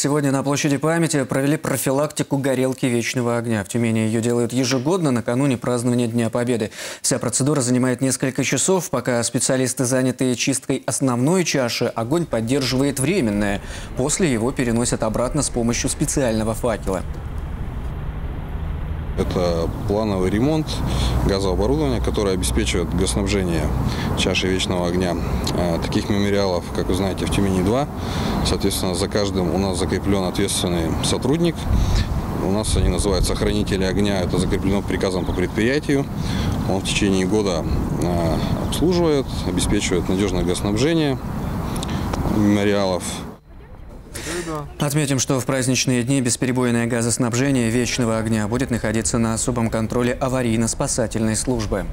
сегодня на площади Памяти провели профилактику горелки вечного огня. В Тюмени ее делают ежегодно накануне празднования Дня Победы. Вся процедура занимает несколько часов. Пока специалисты заняты чисткой основной чаши, огонь поддерживает временное. После его переносят обратно с помощью специального факела. Это плановый ремонт газооборудования, которое обеспечивает газоснабжение чаши вечного огня. Таких мемориалов, как вы знаете, в Тюмени 2. Соответственно, за каждым у нас закреплен ответственный сотрудник. У нас они называются хранители огня. Это закреплено приказом по предприятию. Он в течение года обслуживает, обеспечивает надежное газоснабжение мемориалов. Отметим, что в праздничные дни бесперебойное газоснабжение вечного огня будет находиться на особом контроле аварийно-спасательной службы.